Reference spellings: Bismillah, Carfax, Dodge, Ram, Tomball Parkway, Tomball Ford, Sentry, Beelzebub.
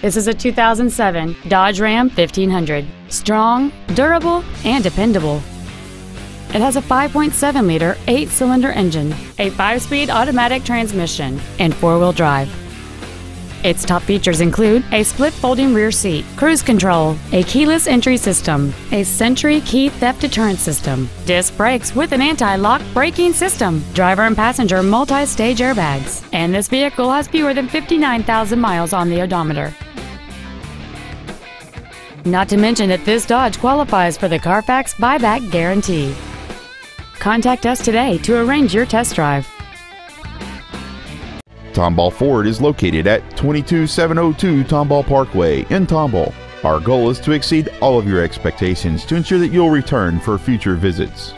This is a 2007 Dodge Ram 1500. Strong, durable, and dependable. It has a 5.7-liter 8-cylinder engine, a 5-speed automatic transmission, and 4-wheel drive. Its top features include a split folding rear seat, cruise control, a keyless entry system, a Sentry key theft deterrent system, disc brakes with an anti-lock braking system, driver and passenger multi-stage airbags, and this vehicle has fewer than 59,000 miles on the odometer. Not to mention that this Dodge qualifies for the Carfax buyback guarantee. Contact us today to arrange your test drive. Tomball Ford is located at 22702 Tomball Parkway in Tomball. Our goal is to exceed all of your expectations to ensure that you'll return for future visits.